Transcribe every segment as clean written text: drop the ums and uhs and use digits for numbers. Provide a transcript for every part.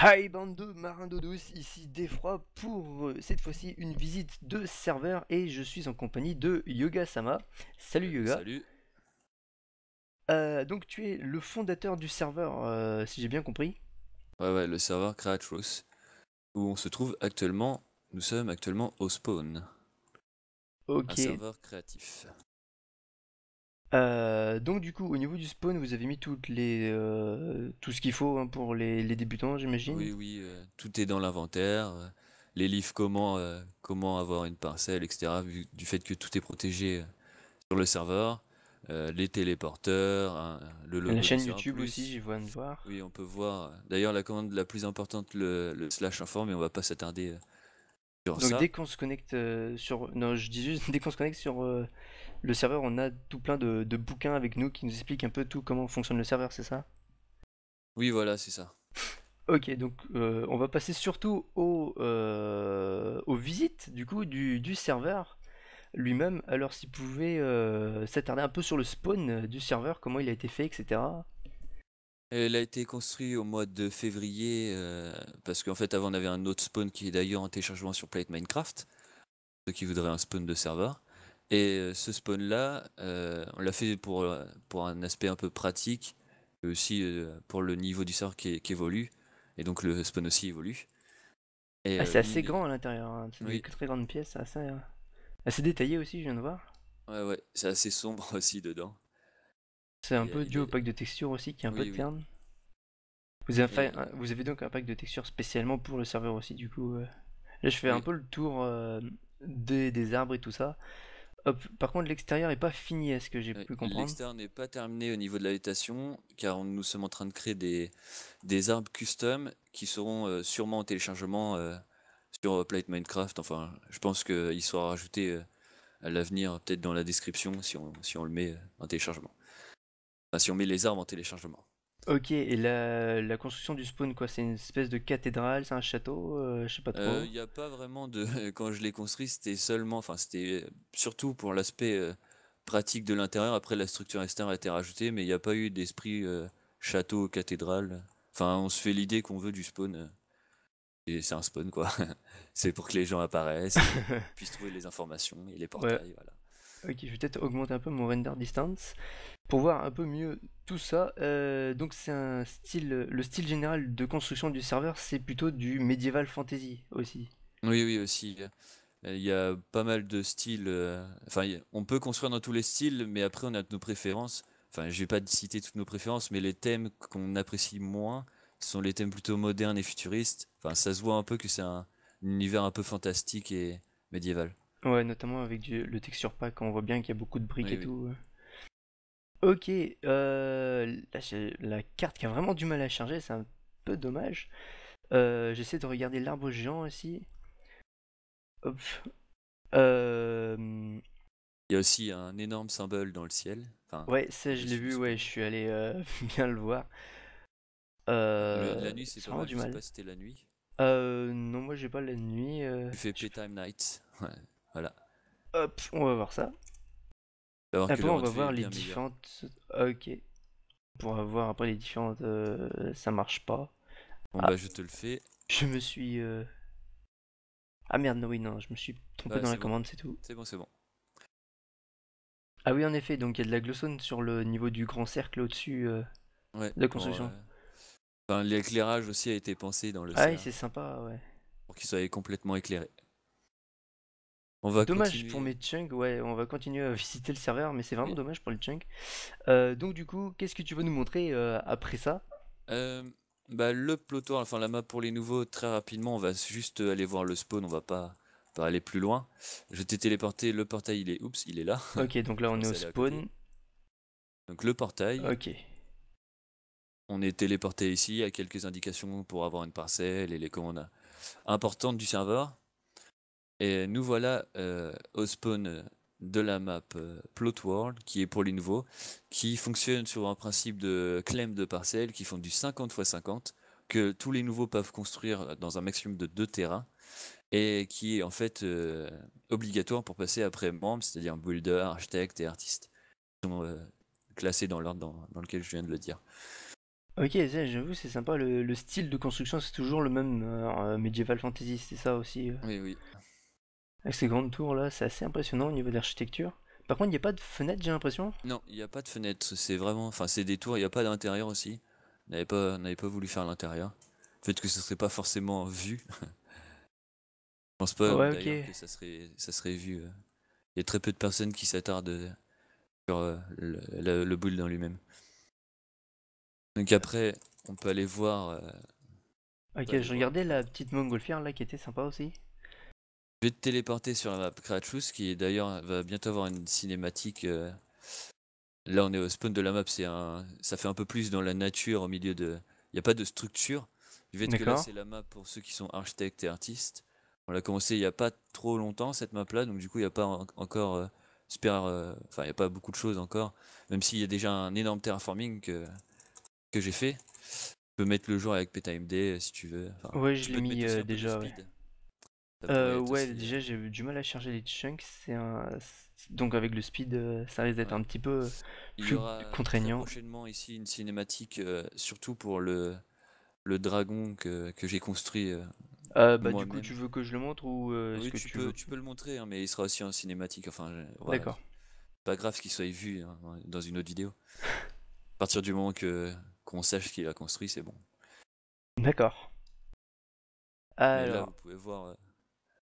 Hi bande de marins d'eau douce, ici Defroi pour cette fois-ci une visite de serveur et je suis en compagnie de Yoga Sama. Salut Yoga. Salut. Donc tu es le fondateur du serveur, si j'ai bien compris. Ouais, le serveur Creatruth, où on se trouve actuellement. Nous sommes actuellement au spawn. Ok. Un serveur créatif. Donc du coup au niveau du spawn vous avez mis toutes les, tout ce qu'il faut hein, pour les débutants j'imagine. Oui, tout est dans l'inventaire, les livres comment avoir une parcelle etc, vu du fait que tout est protégé sur le serveur, les téléporteurs, le logo, la chaîne YouTube aussi j'y vois de voir. Oui on peut voir d'ailleurs la commande la plus importante le slash info, mais on va pas s'attarder sur ça. Donc dès qu'on se connecte sur... Non je dis juste dès qu'on se connecte sur... Le serveur, on a tout plein de bouquins avec nous qui nous expliquent un peu tout comment fonctionne le serveur, c'est ça? Oui, voilà, c'est ça. Ok, donc on va passer surtout aux visites du coup du serveur lui-même. Alors, si vous pouvez s'attarder un peu sur le spawn du serveur, comment il a été fait, etc. Il a été construit au mois de février, parce qu'en fait, avant, on avait un autre spawn qui est d'ailleurs en téléchargement sur Planet Minecraft, ceux qui voudraient un spawn de serveur. Et ce spawn là, on l'a fait pour un aspect un peu pratique, et aussi pour le niveau du serveur qui évolue, et donc le spawn aussi évolue. Et, c'est assez grand à l'intérieur, hein. C'est une très grande pièce, assez détaillé aussi, je viens de voir. Ouais, c'est assez sombre aussi dedans. C'est un peu dû au pack de texture aussi qui est un peu terne. Vous avez donc un pack de texture spécialement pour le serveur aussi, du coup. Là je fais un peu le tour des arbres et tout ça. Hop. Par contre l'extérieur n'est pas fini à ce que j'ai pu comprendre. L'extérieur n'est pas terminé au niveau de l'habitation car nous sommes en train de créer des arbres custom qui seront sûrement en téléchargement sur Planet Minecraft. Enfin je pense qu'il sera rajouté à l'avenir, peut-être dans la description si on le met en téléchargement. Enfin si on met les arbres en téléchargement. Ok, et la construction du spawn quoi, c'est une espèce de cathédrale, c'est un château, je sais pas trop. Il n'y a pas vraiment de... Quand je l'ai construit, c'était surtout pour l'aspect pratique de l'intérieur. Après la structure externe a été rajoutée, mais il n'y a pas eu d'esprit château, cathédrale. Enfin, on se fait l'idée qu'on veut du spawn. Et c'est un spawn quoi, c'est pour que les gens apparaissent, puissent trouver les informations et les portails, voilà. Ok, je vais peut-être augmenter un peu mon render distance pour voir un peu mieux tout ça. Donc c'est un style, le style général de construction du serveur, c'est plutôt du médiéval fantasy aussi. Oui aussi. Il y a pas mal de styles. Enfin, on peut construire dans tous les styles, mais après on a nos préférences. Enfin, je vais pas citer toutes nos préférences, mais les thèmes qu'on apprécie moins sont les thèmes plutôt modernes et futuristes. Enfin, ça se voit un peu que c'est un univers un peu fantastique et médiéval. Ouais, notamment avec le texture pack, on voit bien qu'il y a beaucoup de briques tout. Ok, la carte qui a vraiment du mal à charger, c'est un peu dommage. J'essaie de regarder l'arbre géant aussi. Hop. Il y a aussi un énorme symbole dans le ciel. Enfin, ouais, ça je l'ai vu, je suis allé bien le voir. La nuit, c'est vraiment du mal. Je sais pas si c'était la nuit. Non, moi j'ai pas la nuit. Tu fais playtime night. Ouais. Voilà. Hop, on va voir ça. Après on va voir les différentes... Ok. Pour voir après les différentes... Ça marche pas. Bon bah je te le fais. Je me suis... Ah merde, non, je me suis trompé dans la commande, c'est tout. C'est bon. Ah oui en effet, donc il y a de la glossone sur le niveau du grand cercle au-dessus de la construction. Enfin, l'éclairage aussi a été pensé dans le... Ah oui c'est sympa, ouais. Pour qu'il soit complètement éclairé. Dommage continuer. Pour mes chunks, on va continuer à visiter le serveur, mais c'est vraiment dommage pour les chunks. Donc du coup, qu'est-ce que tu veux nous montrer après ça? Le plotoir, enfin la map pour les nouveaux, très rapidement, on va juste aller voir le spawn, on va pas aller plus loin. Je t'ai téléporté, le portail il est là. Ok, donc là on est au spawn. Donc le portail. Ok. On est téléporté ici, à quelques indications pour avoir une parcelle et les commandes importantes du serveur. Et nous voilà au spawn de la map Plot World, qui est pour les nouveaux, qui fonctionne sur un principe de claim de parcelles qui font du 50×50, que tous les nouveaux peuvent construire dans un maximum de 2 terrains, et qui est en fait obligatoire pour passer après membre, c'est-à-dire builder, architecte et artiste, qui sont classés dans l'ordre dans lequel je viens de le dire. Ok, ça, j'avoue, c'est sympa. Le style de construction, c'est toujours le même Medieval Fantasy, c'est ça aussi. Oui, oui. Avec ces grandes tours là, c'est assez impressionnant au niveau de l'architecture. Par contre, il n'y a pas de fenêtre, j'ai l'impression. Non, il n'y a pas de fenêtre. C'est vraiment. Enfin, c'est des tours, il n'y a pas d'intérieur aussi. On n'avait pas voulu faire l'intérieur. Peut-être que ce serait pas forcément vu. Je pense pas ouais, okay. Que ça serait vu. Il y a très peu de personnes qui s'attardent sur le build en lui-même. Donc après, on peut aller voir. Ok, je regardais la petite montgolfière là qui était sympa aussi. Je vais te téléporter sur la map Creatruth qui d'ailleurs va bientôt avoir une cinématique. Là, on est au spawn de la map, ça fait un peu plus dans la nature au milieu de. Il n'y a pas de structure. Je vais te que là, c'est la map pour ceux qui sont architectes et artistes. On l'a commencé il n'y a pas trop longtemps cette map là, donc du coup il n'y a pas encore enfin il n'y a pas beaucoup de choses encore, même s'il y a déjà un énorme terraforming que j'ai fait. Tu peux mettre le jour avec PetaMD si tu veux. Enfin, ouais, je l'ai mis déjà. Ouais, ouais déjà j'ai eu du mal à charger les chunks, donc avec le speed ça risque d'être ouais. Un petit peu plus contraignant. Il y aura prochainement ici une cinématique surtout pour le dragon que j'ai construit. Du coup, tu veux que je le montre ou oui, tu peux le montrer, hein, mais il sera aussi en cinématique. Enfin, voilà. D'accord. Pas grave qu'il soit vu hein, dans une autre vidéo. À partir du moment qu'on sache qu'il a construit, c'est bon. D'accord. Alors, là, vous pouvez voir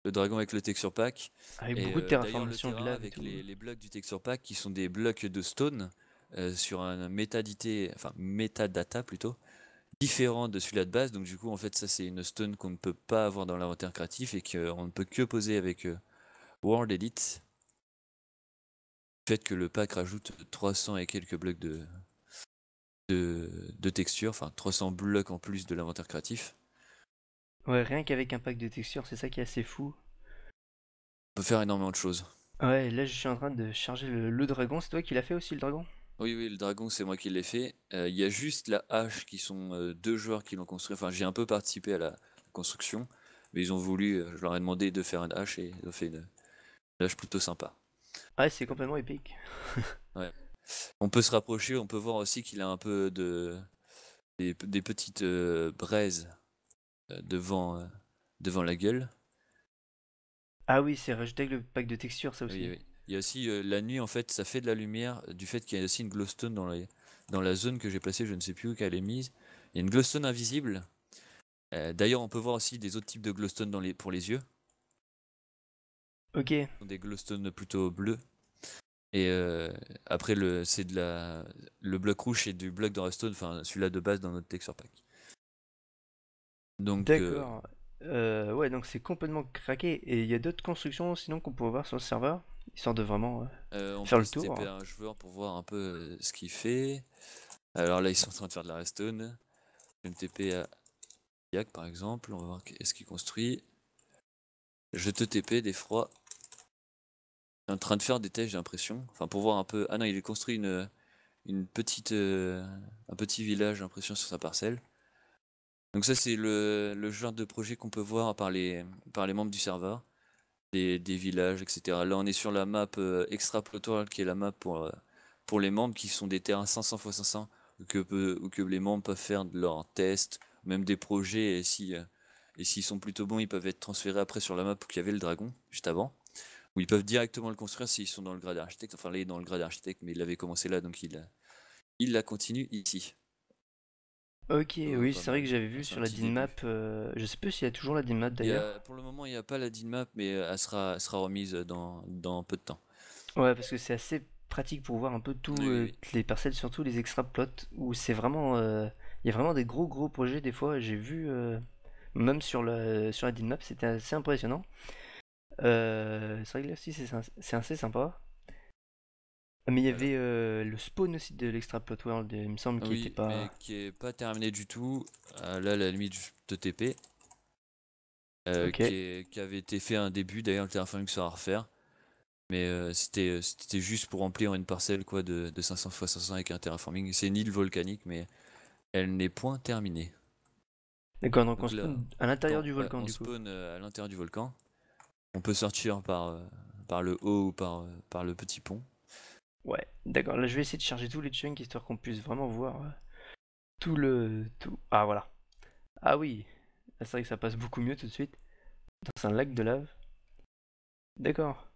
le dragon avec le texture pack. Avec beaucoup de terraformation de lave avec les blocs du texture pack qui sont des blocs de stone sur un métadata plutôt. Différent de celui-là de base, donc du coup en fait ça c'est une stone qu'on ne peut pas avoir dans l'inventaire créatif et qu'on ne peut que poser avec World Edit. Le fait que le pack rajoute 300 et quelques blocs de texture, enfin 300 blocs en plus de l'inventaire créatif. Ouais, rien qu'avec un pack de texture, c'est ça qui est assez fou. On peut faire énormément de choses. Ouais, là je suis en train de charger le dragon, c'est toi qui l'as fait aussi le dragon ? Oui, oui, le dragon, c'est moi qui l'ai fait. Il y a juste la hache qui sont deux joueurs qui l'ont construit. Enfin, j'ai un peu participé à la construction, mais ils ont voulu, je leur ai demandé de faire une hache et ils ont fait une hache plutôt sympa. Ouais, c'est complètement épique. Ouais. On peut se rapprocher, on peut voir aussi qu'il a un peu des petites braises devant la gueule. Ah oui, c'est rajouté avec le pack de texture, ça aussi. Oui, oui. Il y a aussi la nuit en fait, ça fait de la lumière du fait qu'il y a aussi une glowstone dans la zone que j'ai placée, je ne sais plus où qu'elle est mise. Il y a une glowstone invisible. D'ailleurs, on peut voir aussi des autres types de glowstone pour les yeux. Ok. Des glowstone plutôt bleus. Et après, le bloc rouge et du bloc de redstone, enfin celui-là de base dans notre texture pack. D'accord. Ouais, donc c'est complètement craqué. Et il y a d'autres constructions sinon qu'on pourrait voir sur le serveur. Histoire de vraiment faire le tour. On peut taper un joueur pour voir un peu ce qu'il fait. Alors là, ils sont en train de faire de la redstone. Je vais me TP à Yak par exemple. On va voir ce qu'il construit. Je te TP, Defroi. Il est en train de faire des tests, j'ai l'impression. Enfin, pour voir un peu. Ah non, il a construit un petit village, j'ai l'impression, sur sa parcelle. Donc, ça, c'est le genre de projet qu'on peut voir par les membres du serveur. Des villages, etc. Là, on est sur la map extraplotoire qui est la map pour les membres qui sont des terrains 500 × 500 ou que les membres peuvent faire de leurs tests, même des projets. Et s'ils sont plutôt bons, ils peuvent être transférés après sur la map où il y avait le dragon juste avant, où ils peuvent directement le construire s'ils sont dans le grade architecte. Enfin, là, il est dans le grade architecte, mais il l'avait commencé là, donc il la continue ici. Ok, oui, c'est vrai que j'avais vu sur la Dynmap, je sais plus s'il y a toujours la Dynmap d'ailleurs. Pour le moment, il n'y a pas la Dynmap, mais elle sera remise dans peu de temps. Ouais, parce que c'est assez pratique pour voir un peu toutes les parcelles, surtout les extraplots, où c'est vraiment, il y a vraiment des gros projets des fois. J'ai vu, même sur la Dynmap, c'était assez impressionnant. C'est vrai que là aussi, c'est assez sympa. Mais il y avait le spawn aussi de l'Extraplot World, il me semble, qui n'était pas... qui n'est pas terminé du tout. Là, à la limite, je te TP. Qui avait été fait un début, d'ailleurs, le terraforming sera à refaire. Mais c'était juste pour remplir une parcelle quoi, de 500 × 500 avec un terraforming. C'est une île volcanique, mais elle n'est point terminée. D'accord, donc on spawn à l'intérieur du volcan, du coup. On spawn à l'intérieur du volcan. On peut sortir par le haut ou par le petit pont. Ouais, d'accord, là je vais essayer de charger tous les chunks histoire qu'on puisse vraiment voir tout. Ah voilà. Ah oui. C'est vrai que ça passe beaucoup mieux tout de suite. Dans un lac de lave. D'accord.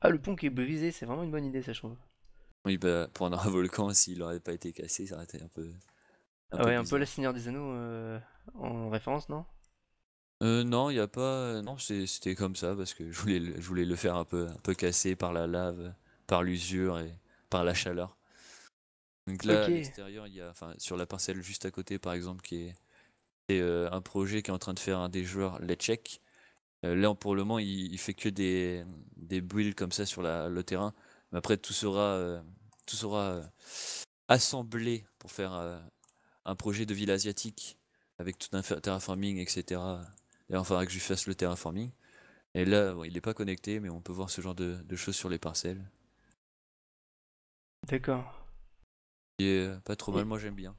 Ah, le pont qui est brisé, c'est vraiment une bonne idée, ça, je trouve. Oui, bah, pour un volcan, s'il n'aurait pas été cassé, ça aurait été un peu... Ah ouais, un peu la Seigneur des Anneaux en référence, non? Non, il n'y a pas... Non, c'était comme ça, parce que je voulais le faire un peu cassé par la lave, par l'usure et par la chaleur. Donc là, okay. À l'extérieur, il y a... Enfin, sur la parcelle juste à côté, par exemple, qui est... C'est un projet qui est en train de faire un des joueurs, les Tchèques. Là, pour le moment, il fait que des builds comme ça sur le terrain. Mais après, tout sera assemblé pour faire un projet de ville asiatique avec tout un terraforming, etc. D'ailleurs, il faudra que je fasse le terraforming. Et là, bon, il n'est pas connecté, mais on peut voir ce genre de choses sur les parcelles. D'accord. Pas trop mal, moi j'aime bien.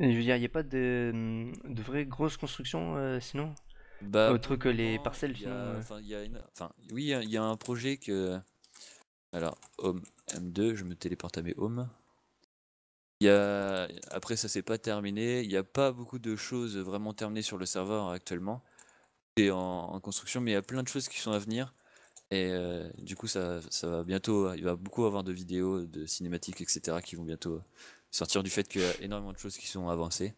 Je veux dire, il n'y a pas de vraies grosses constructions sinon? Bah, autre que les parcelles, oui, il y a un projet que... Alors, home M2, je me téléporte à mes homes. Après, ça s'est pas terminé. Il n'y a pas beaucoup de choses vraiment terminées sur le serveur actuellement. C'est en construction, mais il y a plein de choses qui sont à venir. Et du coup, ça va bientôt... Il va beaucoup avoir de vidéos, de cinématiques, etc. qui vont bientôt sortir du fait qu'il y a énormément de choses qui sont avancées.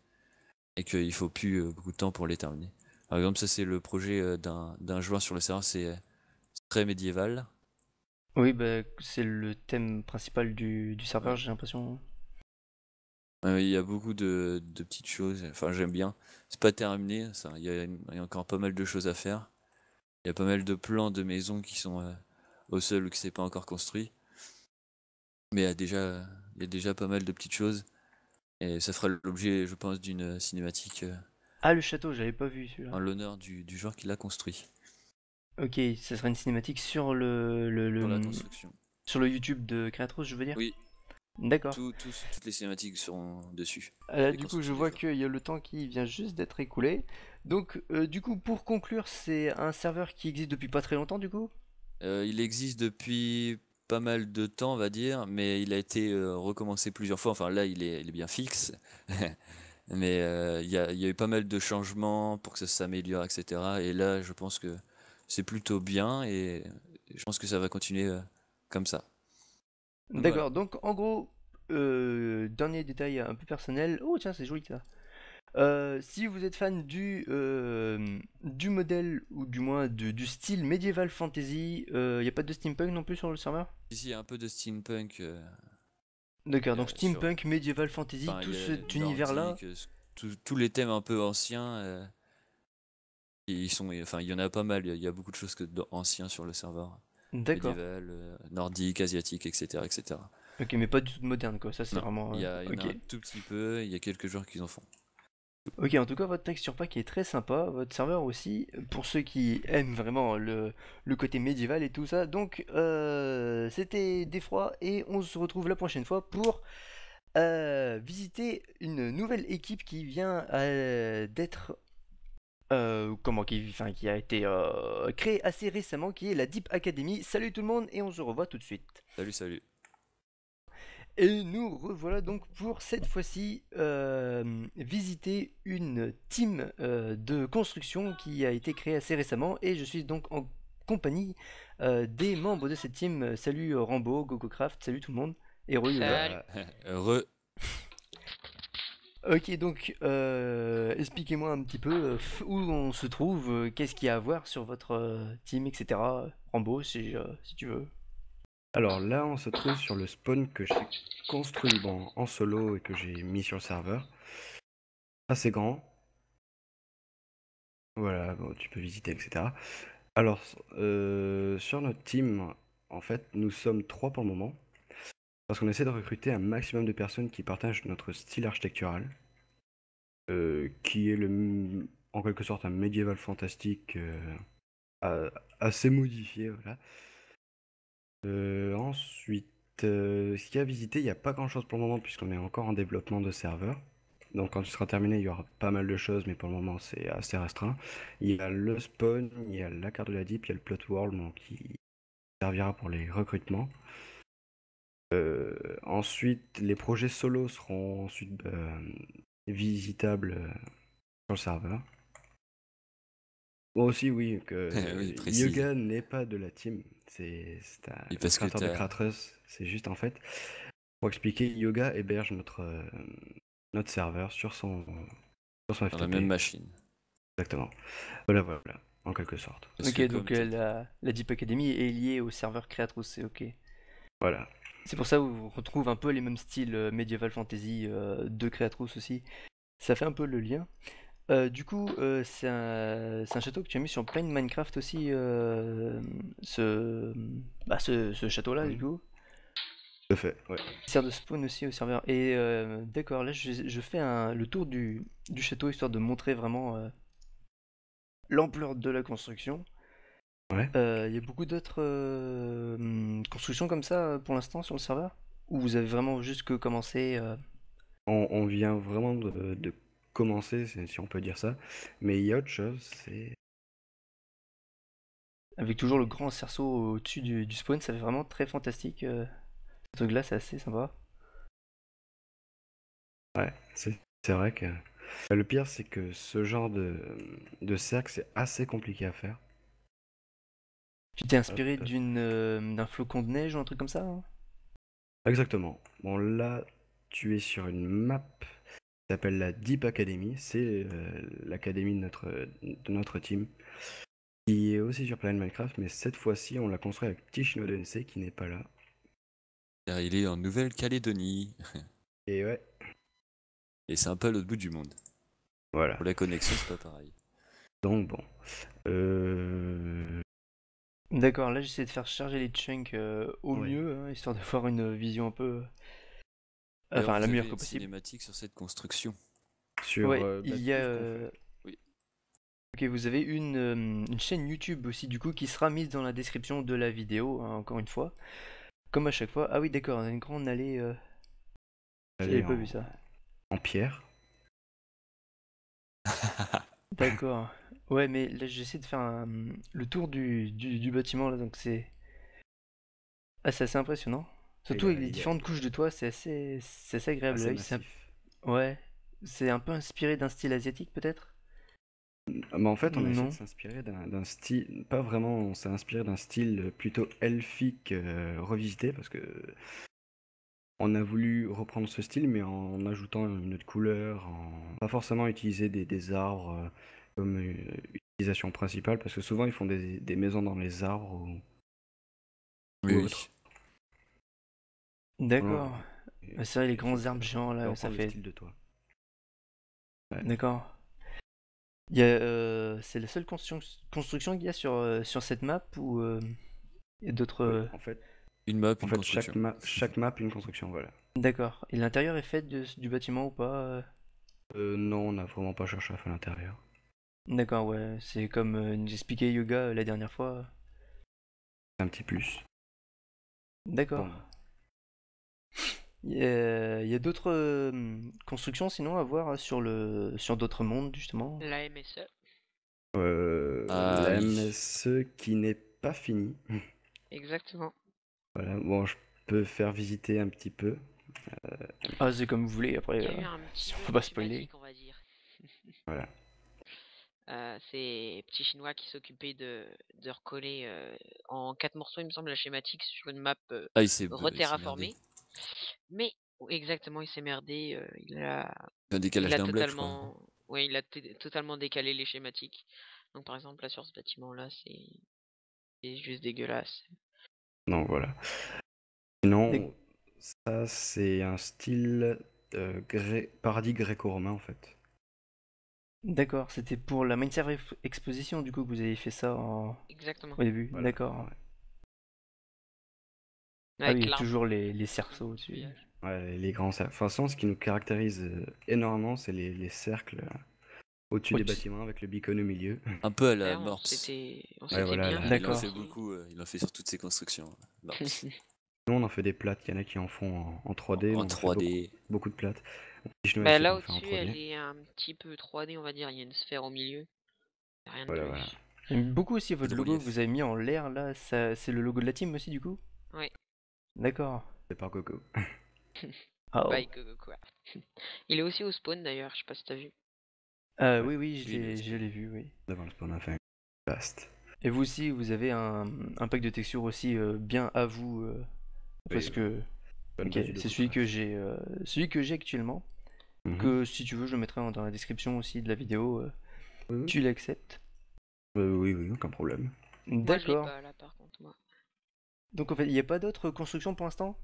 Et qu'il ne faut plus beaucoup de temps pour les terminer. Par exemple, ça c'est le projet d'un joueur sur le serveur, c'est très médiéval. Oui, bah, c'est le thème principal du serveur, j'ai l'impression. Il y a beaucoup de petites choses, enfin j'aime bien. C'est pas terminé, ça. Il y a encore pas mal de choses à faire. Il y a pas mal de plans de maisons qui sont au sol ou qui ne sont pas encore construits. Mais il y a déjà pas mal de petites choses. Et ça fera l'objet, je pense, d'une cinématique... Ah, le château, j'avais pas vu celui-là. En l'honneur du joueur qui l'a construit. Ok, ça sera une cinématique sur la construction. Sur le YouTube de Creatruth, je veux dire. Oui. D'accord. Toutes les cinématiques seront dessus. Là, du coup, je vois qu'il y a le temps qui vient juste d'être écoulé. Donc, du coup, pour conclure, c'est un serveur qui existe depuis pas très longtemps, du coup? Il existe depuis pas mal de temps, on va dire, mais il a été recommencé plusieurs fois. Enfin, là, il est bien fixe. Mais il y a eu pas mal de changements pour que ça s'améliore, etc. Et là, je pense que c'est plutôt bien et je pense que ça va continuer comme ça. D'accord, voilà. Donc en gros, dernier détail un peu personnel. Oh tiens, c'est joli ça. Si vous êtes fan du modèle ou du moins du style médiéval fantasy, il n'y a pas de steampunk non plus sur le serveur? Ici, il y a un peu de steampunk. D'accord, donc steampunk, médiéval, fantasy, enfin, tout cet univers-là. Tous les thèmes un peu anciens, enfin, il y en a pas mal, il y a beaucoup de choses anciens sur le serveur. D'accord. Médiéval, nordique, asiatique, etc., etc. Ok, mais pas du tout de moderne, quoi, ça c'est vraiment... Il y en a un tout petit peu, il y a quelques joueurs qui en font. Ok, en tout cas, votre texture pack est très sympa, votre serveur aussi, pour ceux qui aiment vraiment le côté médiéval et tout ça. Donc, c'était Defroi et on se retrouve la prochaine fois pour visiter une nouvelle équipe qui vient d'être... qui a été créée assez récemment, qui est la Deep Academy. Salut tout le monde et on se revoit tout de suite. Salut, salut. Et nous revoilà donc pour cette fois-ci visiter une team de construction qui a été créée assez récemment et je suis donc en compagnie des membres de cette team. Salut Rambo, GogoCraft, salut tout le monde. Et heureux. Ok, donc expliquez-moi un petit peu où on se trouve, qu'est-ce qu'il y a à voir sur votre team, etc. Rambo, si tu veux. Alors là, on se trouve sur le spawn que j'ai construit en solo et que j'ai mis sur le serveur. Assez grand. Voilà, bon, tu peux visiter, etc. Alors, sur notre team, en fait, nous sommes 3 pour le moment. Parce qu'on essaie de recruter un maximum de personnes qui partagent notre style architectural. Qui est en quelque sorte un médiéval fantastique assez modifié, voilà. Ensuite, ce qu'il y a à visiter, il n'y a pas grand chose pour le moment puisqu'on est encore en développement de serveur. Donc quand il sera terminé, il y aura pas mal de choses, mais pour le moment c'est assez restreint. Il y a le spawn, il y a la carte de la Deep, il y a le plot world qui servira pour les recrutements. Ensuite, les projets solo seront ensuite visitables sur le serveur. Bon, aussi, oui, que oui, Yoga n'est pas de la team. C'est un créateur de Creatruth. C'est juste, en fait, pour expliquer, Yoga héberge notre serveur sur son FTP. Dans la même machine. Exactement. Voilà, voilà, en quelque sorte. Ok, donc la Deep Academy est liée au serveur Creatruth, c'est ok. Voilà. C'est pour ça qu'on retrouve un peu les mêmes styles Medieval Fantasy de Creatruth aussi. Ça fait un peu le lien. Du coup, c'est un château que tu as mis sur Planet Minecraft aussi, ce château-là, du coup. Tout à fait, ouais. Il sert de spawn aussi au serveur. Et d'accord, là, je fais le tour du château, histoire de montrer vraiment l'ampleur de la construction. Ouais. Y a beaucoup d'autres constructions comme ça, pour l'instant, sur le serveur? Ou vous avez vraiment juste que commencé On vient vraiment de commencer, si on peut dire ça, mais il y a autre chose, c'est... Avec toujours le grand cerceau au-dessus du spawn, ça fait vraiment très fantastique. Ce truc-là, c'est assez sympa. Ouais, c'est vrai que... Le pire, c'est que ce genre de cercle, c'est assez compliqué à faire. Tu t'es inspiré d'un flocon de neige ou un truc comme ça, hein? Exactement. Bon, là, tu es sur une map... s'appelle la Deep Academy, c'est l'académie de notre team, qui est aussi sur Planet Minecraft, mais cette fois-ci on l'a construit avec ptichinoi2nc qui n'est pas là. Car il est en Nouvelle-Calédonie. Et ouais. Et c'est un peu à l'autre bout du monde. Voilà. Pour la connexion c'est pas pareil. Donc bon. D'accord, là j'essaie de faire charger les chunks au mieux, hein, histoire d'avoir une vision un peu... Enfin, la meilleure que possible. Cinématique sur cette construction. Sur. Ouais, il y a. Oui. Ok, vous avez une chaîne YouTube aussi du coup qui sera mise dans la description de la vidéo, hein, encore une fois. Comme à chaque fois. Ah oui, d'accord. On a une grande allée. J'avais pas vu ça. En pierre. D'accord. Ouais, mais là j'essaie de faire le tour du bâtiment là, donc c'est. Ah, c'est assez impressionnant. Surtout avec les différentes couches de toit, c'est assez agréable. Ouais, c'est un peu inspiré d'un style asiatique peut-être. Mais en fait, on a essayé de s'inspirer d'un style, pas vraiment, on s'est inspiré d'un style plutôt elfique revisité parce que on a voulu reprendre ce style, mais en ajoutant une autre couleur, pas forcément utiliser des arbres comme utilisation principale parce que souvent ils font des maisons dans les arbres ou autre. D'accord. Ouais. C'est vrai, les grands arbres géants là, ça fait. De toi. Ouais. D'accord. C'est la seule construction qu'il y a sur cette map ou il y a d'autres. En fait, chaque map une construction, voilà. D'accord. Et l'intérieur est fait du bâtiment ou pas? Non, on n'a vraiment pas cherché à faire l'intérieur. D'accord, ouais. C'est comme nous expliquait Yoga la dernière fois. Un petit plus. D'accord. Bon. Il y a d'autres constructions sinon à voir sur d'autres mondes justement. La MSE. La MSE qui n'est pas finie. Exactement. Voilà, bon je peux faire visiter un petit peu. C'est comme vous voulez après. Faut pas spoiler. Voilà. C'est Petit Chinois qui s'occupait de recoller en 4 morceaux, il me semble, la schématique sur une map reterraformée. Mais exactement, il s'est merdé. Il a totalement décalé les schématiques. Donc par exemple, là sur ce bâtiment-là, c'est juste dégueulasse. Non, voilà. Sinon, ça c'est un style paradis gréco-romain en fait. D'accord, c'était pour la Minecraft Exposition du coup que vous avez fait ça Exactement. Au début, voilà. D'accord. Ouais. Ah oui, il y a toujours les cerceaux au-dessus. Ouais, les grands cercles. Enfin, ce qui nous caractérise énormément, c'est les cercles au-dessus des bâtiments avec le beacon au milieu. Un peu à la Morse. Ouais, voilà, il en fait beaucoup, il en fait sur toutes ses constructions. Nous, on en fait des plates, il y en a qui en font en 3D. En 3D. Beaucoup de plates. Bah là au-dessus, elle est un petit peu 3D, on va dire. Il y a une sphère au milieu. Rien de plus. J'aime beaucoup aussi votre logo que vous avez mis en l'air là. C'est le logo de la team aussi, du coup. Oui. D'accord. C'est par Goku. Oh. Bye GogoCraft. Il est aussi au spawn d'ailleurs, je sais pas si t'as vu. Oui, oui, je l'ai vu, oui. Devant le spawn, enfin, vaste. Et vous aussi, vous avez un pack de textures aussi bien à vous. Parce oui, que. Okay, c'est celui que j'ai actuellement. Mm-hmm. Que si tu veux, je le mettrai dans la description aussi de la vidéo. Oui. Tu l'acceptes? Oui, oui, aucun problème. D'accord. Donc en fait, il n'y a pas d'autres constructions pour l'instant?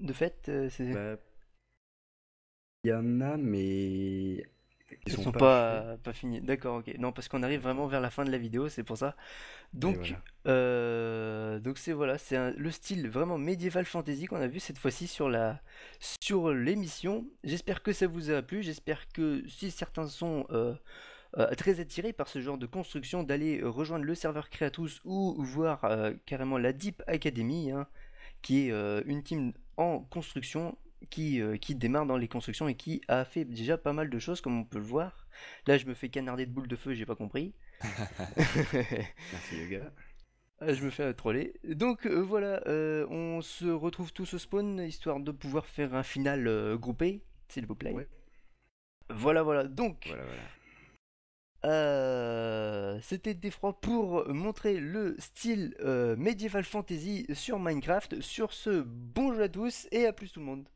De fait, c'est... Bah, y en a, mais... Ils sont pas finis. D'accord, ok. Non, parce qu'on arrive vraiment vers la fin de la vidéo, c'est pour ça. Donc, voilà. C'est voilà, le style vraiment médiéval fantasy qu'on a vu cette fois-ci sur l'émission. J'espère que ça vous a plu. J'espère que si certains sont... très attiré par ce genre de construction, d'aller rejoindre le serveur Creatruth ou voir carrément la Deep Academy, hein, qui est une team en construction qui démarre dans les constructions et qui a fait déjà pas mal de choses, comme on peut le voir. Là, je me fais canarder de boules de feu, j'ai pas compris. Merci les gars. Je me fais troller. Donc voilà, on se retrouve tous au spawn, histoire de pouvoir faire un final groupé, s'il vous plaît. Ouais. Voilà, donc... Voilà. C'était Defroi pour montrer le style médiéval fantasy sur Minecraft. Sur ce, bon jeu à tous et à plus tout le monde.